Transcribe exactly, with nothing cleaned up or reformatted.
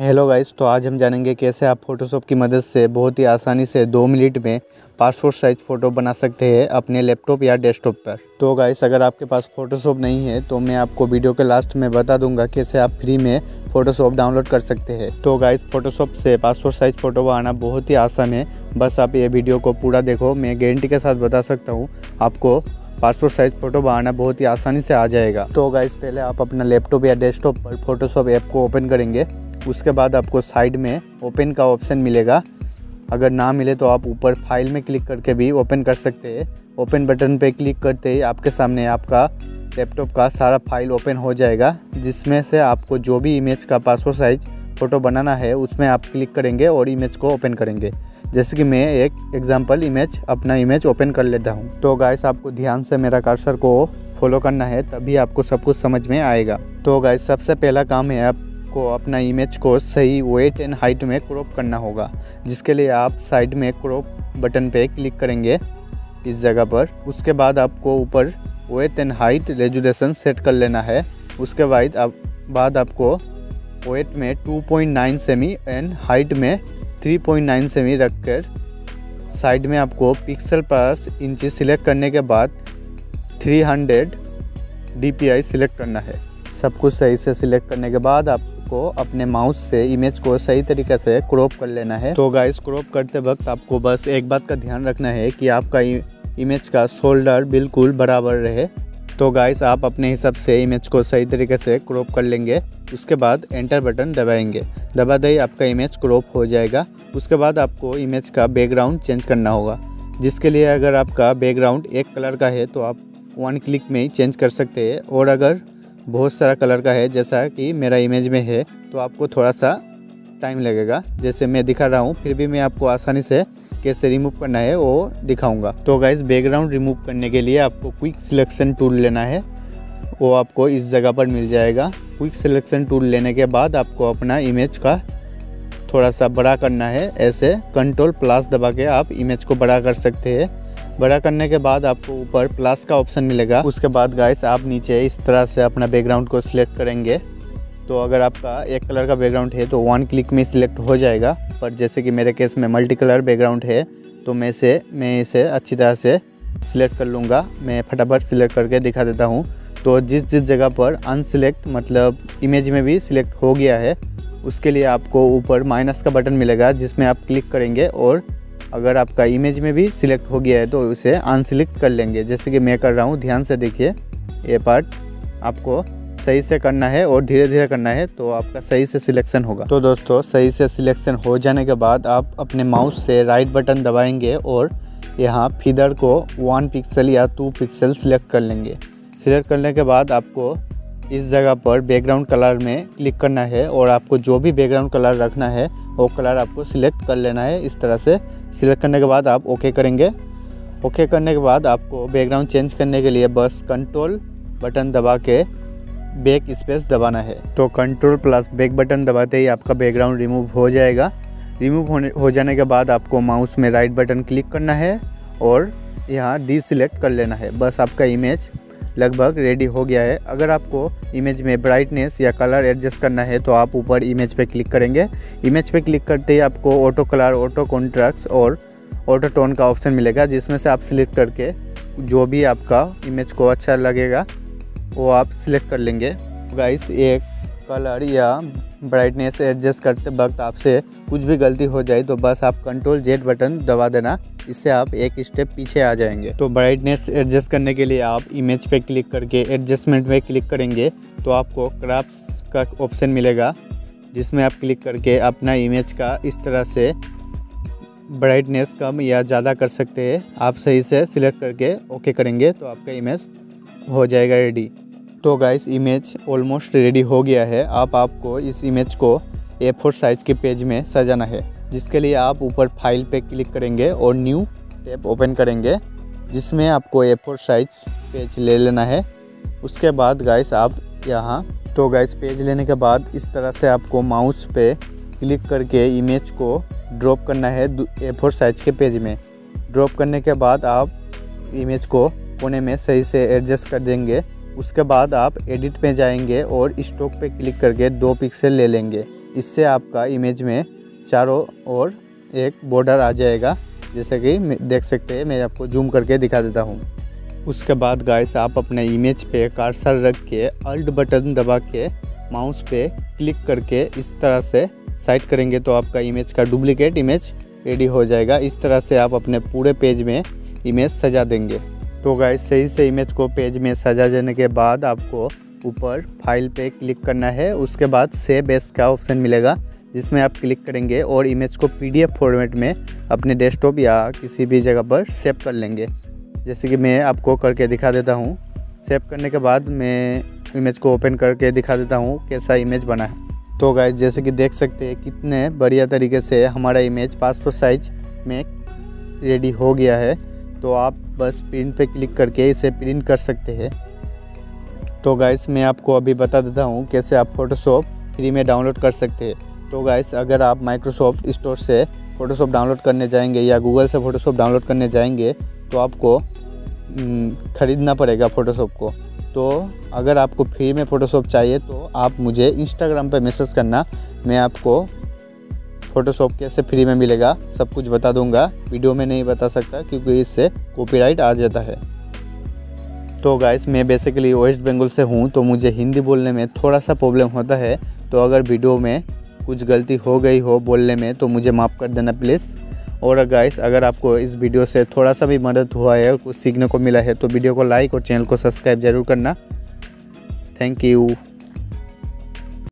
Hello guys, तो आज हम जानेंगे कैसे आप फ़ोटोशॉप की मदद से बहुत ही आसानी से दो मिनट में पासपोर्ट साइज़ फ़ोटो बना सकते हैं अपने लैपटॉप या डेस्कटॉप पर। तो गाइस, अगर आपके पास फ़ोटोशॉप नहीं है तो मैं आपको वीडियो के लास्ट में बता दूंगा कैसे आप फ्री में फ़ोटोशॉप डाउनलोड कर सकते हैं। तो गाइस, फ़ोटोशॉप से पासपोर्ट साइज़ फ़ोटो बनाना बहुत ही आसान है। बस आप ये वीडियो को पूरा देखो, मैं गारंटी के साथ बता सकता हूँ आपको पासपोर्ट साइज़ फ़ोटो बनाना बहुत ही आसानी से आ जाएगा। तो गाइस, पहले आप अपना लैपटॉप या डेस्कटॉप पर फ़ोटोशॉप ऐप को ओपन करेंगे। उसके बाद आपको साइड में ओपन का ऑप्शन मिलेगा। अगर ना मिले तो आप ऊपर फाइल में क्लिक करके भी ओपन कर सकते हैं। ओपन बटन पे क्लिक करते ही आपके सामने आपका लैपटॉप का सारा फाइल ओपन हो जाएगा, जिसमें से आपको जो भी इमेज का पासपोर्ट साइज़ फ़ोटो बनाना है उसमें आप क्लिक करेंगे और इमेज को ओपन करेंगे। जैसे कि मैं एक एग्जांपल इमेज अपना इमेज ओपन कर लेता हूं। तो गाइस, आपको ध्यान से मेरा कर्सर को फॉलो करना है, तभी आपको सब कुछ समझ में आएगा। तो गाइस, सबसे पहला काम है आप को अपना इमेज को सही वेट एंड हाइट में क्रॉप करना होगा, जिसके लिए आप साइड में क्रॉप बटन पे क्लिक करेंगे इस जगह पर। उसके बाद आपको ऊपर weight and height resolution set कर लेना है। उसके बाद आप बाद आपको वेट में two point nine cm and height में थ्री पॉइंट नाइन सेमी रखकर साइड में आपको पिक्सल पर इंच सिलेक्ट करने के बाद थ्री हंड्रेड डीपीआई सिलेक्ट करना है। सब कुछ सही से सिलेक्ट करने के बाद आप को अपने माउस से इमेज को सही तरीके से क्रॉप कर लेना है। तो गाइस, क्रॉप करते वक्त आपको बस एक बात का ध्यान रखना है कि आपका इमेज का शोल्डर बिल्कुल बराबर रहे। तो गाइस, आप अपने हिसाब से इमेज को सही तरीके से क्रॉप कर लेंगे। उसके बाद एंटर बटन दबाएंगे, दबाते ही आपका इमेज क्रॉप हो जाएगा। उसके बाद आपको इमेज का बैकग्राउंड चेंज करना होगा, जिसके लिए अगर आपका बैकग्राउंड एक कलर का है तो आप वन क्लिक में ही चेंज कर सकते हैं, और अगर बहुत सारा कलर का है जैसा कि मेरा इमेज में है तो आपको थोड़ा सा टाइम लगेगा। जैसे मैं दिखा रहा हूँ, फिर भी मैं आपको आसानी से कैसे रिमूव करना है वो दिखाऊंगा। तो गाइस, बैकग्राउंड रिमूव करने के लिए आपको क्विक सिलेक्शन टूल लेना है, वो आपको इस जगह पर मिल जाएगा। क्विक सिलेक्शन टूल लेने के बाद आपको अपना इमेज का थोड़ा सा बड़ा करना है। ऐसे कंट्रोल प्लस दबा के आप इमेज को बड़ा कर सकते हैं। बड़ा करने के बाद आपको ऊपर प्लस का ऑप्शन मिलेगा। उसके बाद गाइस, आप नीचे इस तरह से अपना बैकग्राउंड को सिलेक्ट करेंगे। तो अगर आपका एक कलर का बैकग्राउंड है तो वन क्लिक में सिलेक्ट हो जाएगा, पर जैसे कि मेरे केस में मल्टी कलर बैकग्राउंड है तो मैं इसे मैं इसे अच्छी तरह से सिलेक्ट कर लूँगा। मैं फटाफट सिलेक्ट करके दिखा देता हूँ। तो जिस जिस जगह पर अनसिलेक्ट मतलब इमेज में भी सिलेक्ट हो गया है, उसके लिए आपको ऊपर माइनस का बटन मिलेगा, जिसमें आप क्लिक करेंगे और अगर आपका इमेज में भी सिलेक्ट हो गया है तो उसे अनसिलेक्ट कर लेंगे। जैसे कि मैं कर रहा हूँ, ध्यान से देखिए। ये पार्ट आपको सही से करना है और धीरे धीरे करना है, तो आपका सही से सिलेक्शन होगा। तो दोस्तों, सही से सिलेक्शन हो जाने के बाद आप अपने माउस से राइट बटन दबाएंगे और यहाँ फीदर को वन पिक्सल या टू पिक्सल सिलेक्ट कर लेंगे। सिलेक्ट करने के बाद आपको इस जगह पर बैकग्राउंड कलर में क्लिक करना है और आपको जो भी बैकग्राउंड कलर रखना है वो कलर आपको सिलेक्ट कर लेना है। इस तरह से सिलेक्ट करने के बाद आप ओके करेंगे। ओके करने के बाद आपको बैकग्राउंड चेंज करने के लिए बस कंट्रोल बटन दबा के बैक स्पेस दबाना है। तो कंट्रोल प्लस बैक बटन दबाते ही आपका बैकग्राउंड रिमूव हो जाएगा। रिमूव होने हो जाने के बाद आपको माउस में राइट बटन क्लिक करना है और यहाँ डिसेलेक्ट कर लेना है। बस आपका इमेज लगभग रेडी हो गया है। अगर आपको इमेज में ब्राइटनेस या कलर एडजस्ट करना है तो आप ऊपर इमेज पे क्लिक करेंगे। इमेज पे क्लिक करते ही आपको ऑटो कलर, ऑटो कॉन्ट्रास्ट और ऑटो टोन का ऑप्शन मिलेगा, जिसमें से आप सिलेक्ट करके जो भी आपका इमेज को अच्छा लगेगा वो आप सिलेक्ट कर लेंगे। गाइस, एक कलर या ब्राइटनेस एडजस्ट करते वक्त आपसे कुछ भी गलती हो जाए तो बस आप कंट्रोल जेड बटन दबा देना, इससे आप एक स्टेप पीछे आ जाएंगे। तो ब्राइटनेस एडजस्ट करने के लिए आप इमेज पे क्लिक करके एडजस्टमेंट में क्लिक करेंगे तो आपको क्रॉप्स का ऑप्शन मिलेगा, जिसमें आप क्लिक करके अपना इमेज का इस तरह से ब्राइटनेस कम या ज़्यादा कर सकते हैं। आप सही से सिलेक्ट करके ओके करेंगे तो आपका इमेज हो जाएगा रेडी। तो गाइस, इमेज ऑलमोस्ट रेडी हो गया है। आप आपको इस इमेज को ए फोर साइज़ के पेज में सजाना है, जिसके लिए आप ऊपर फाइल पे क्लिक करेंगे और न्यू टैब ओपन करेंगे, जिसमें आपको ए फोर साइज पेज ले लेना है। उसके बाद गाइस, आप यहाँ तो गाइस पेज लेने के बाद इस तरह से आपको माउस पे क्लिक करके इमेज को ड्रॉप करना है ए फोर साइज के पेज में। ड्रॉप करने के बाद आप इमेज को कोने में सही से एडजस्ट कर देंगे। उसके बाद आप एडिट पे जाएंगे और स्टॉक पे क्लिक करके दो पिक्सल ले लेंगे। इससे आपका इमेज में चारों ओर एक बॉर्डर आ जाएगा, जैसे कि देख सकते हैं। मैं आपको जूम करके दिखा देता हूँ। उसके बाद गाइस आप अपने इमेज पे कर्सर रख के अल्ट बटन दबा के माउस पे क्लिक करके इस तरह से साइड करेंगे तो आपका इमेज का डुप्लीकेट इमेज रेडी हो जाएगा। इस तरह से आप अपने पूरे पेज में इमेज सजा देंगे। तो गाइस सही से इमेज को पेज में सजा देने के बाद आपको ऊपर फाइल पे क्लिक करना है। उसके बाद सेव एज का ऑप्शन मिलेगा जिसमें आप क्लिक करेंगे और इमेज को पीडीएफ फॉर्मेट में अपने डेस्कटॉप या किसी भी जगह पर सेव कर लेंगे, जैसे कि मैं आपको करके दिखा देता हूँ। सेव करने के बाद मैं इमेज को ओपन करके दिखा देता हूँ कैसा इमेज बना है। तो गाइस जैसे कि देख सकते हैं कितने बढ़िया तरीके से हमारा इमेज पासपोर्ट साइज में रेडी हो गया है। तो आप बस प्रिंट पे क्लिक करके इसे प्रिंट कर सकते हैं। तो गाइस मैं आपको अभी बता देता हूँ कैसे आप फ़ोटोशॉप फ्री में डाउनलोड कर सकते हैं। तो गाइस अगर आप माइक्रोसॉफ्ट स्टोर से फ़ोटोशॉप डाउनलोड करने जाएंगे या गूगल से फ़ोटोशॉप डाउनलोड करने जाएंगे तो आपको ख़रीदना पड़ेगा फ़ोटोशॉप को। तो अगर आपको फ्री में फ़ोटोशॉप चाहिए तो आप मुझे इंस्टाग्राम पे मैसेज करना, मैं आपको फ़ोटोशॉप कैसे फ्री में मिलेगा सब कुछ बता दूंगा। वीडियो में नहीं बता सकता क्योंकि इससे कॉपीराइट आ जाता है। तो गाइस मैं बेसिकली वेस्ट बंगाल से हूँ तो मुझे हिंदी बोलने में थोड़ा सा प्रॉब्लम होता है। तो अगर वीडियो में कुछ गलती हो गई हो बोलने में तो मुझे माफ़ कर देना प्लीज़। और गाइस अगर आपको इस वीडियो से थोड़ा सा भी मदद हुआ है और कुछ सीखने को मिला है तो वीडियो को लाइक और चैनल को सब्सक्राइब जरूर करना। Thank you.